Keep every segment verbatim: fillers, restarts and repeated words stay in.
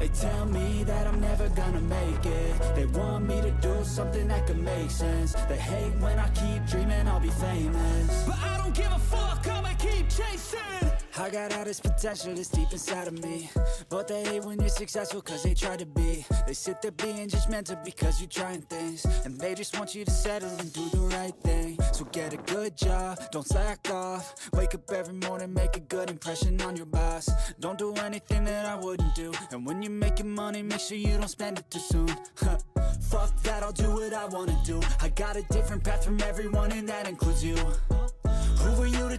They tell me that I'm never gonna make it. They want me to do something that could make sense. They hate when I keep dreaming I'll be famous, but I don't give a fuck, I'ma keep chasing. I got all this potential that's deep inside of me, but they hate when you're successful cause they try to be. They sit there being judgmental because you're trying things, and they just want you to settle and do the right thing. So get a good job, don't slack off. Wake up every morning, make a good impression on your boss. Don't do anything that I wouldn't do, and when you're making money, make sure you don't spend it too soon. Fuck that, I'll do what I wanna do. I got a different path from everyone and that includes you. Who were you to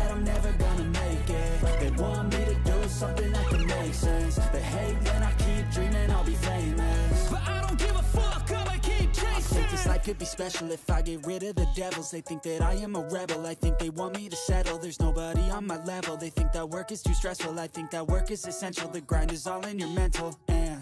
I'm never gonna make it. They want me to do something that can make sense. They hate when I keep dreaming I'll be famous, but I don't give a fuck, I'ma keep chasing. I think this life could be special if I get rid of the devils. They think that I am a rebel, I think they want me to settle. There's nobody on my level, they think that work is too stressful. I think that work is essential, the grind is all in your mental. And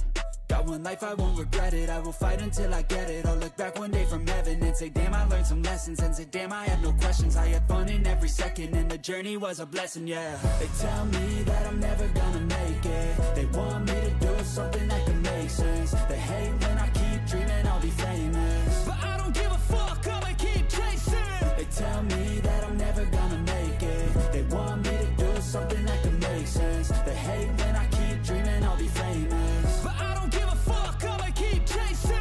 Got one life, I won't regret it. I will fight until I get it. I'll look back one day from heaven and say, damn, I learned some lessons. And say, damn, I had no questions. I had fun in every second, and the journey was a blessing, yeah. They tell me that I'm never gonna make it. They want me to do something that can make sense. They hate when I keep dreaming I'll be famous, but I don't give a fuck, I'ma keep chasing. They tell me that I'm never gonna make it. They want me to do something that can make sense. They hate when I keep dreaming I'll be famous, but I don't give a fuck, I'ma keep chasing.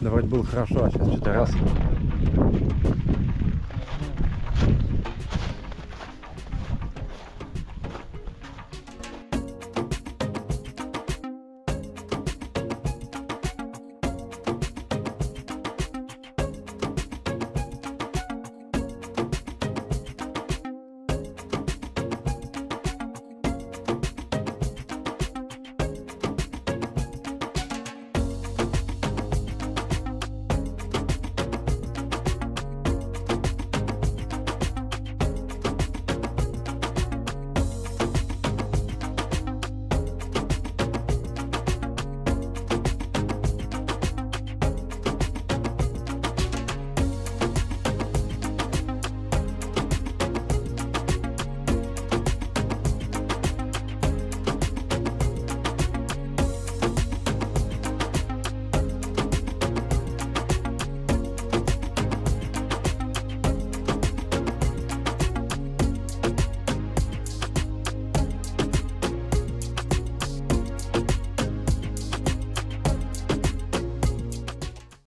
Да, вроде было хорошо, а сейчас что-то раз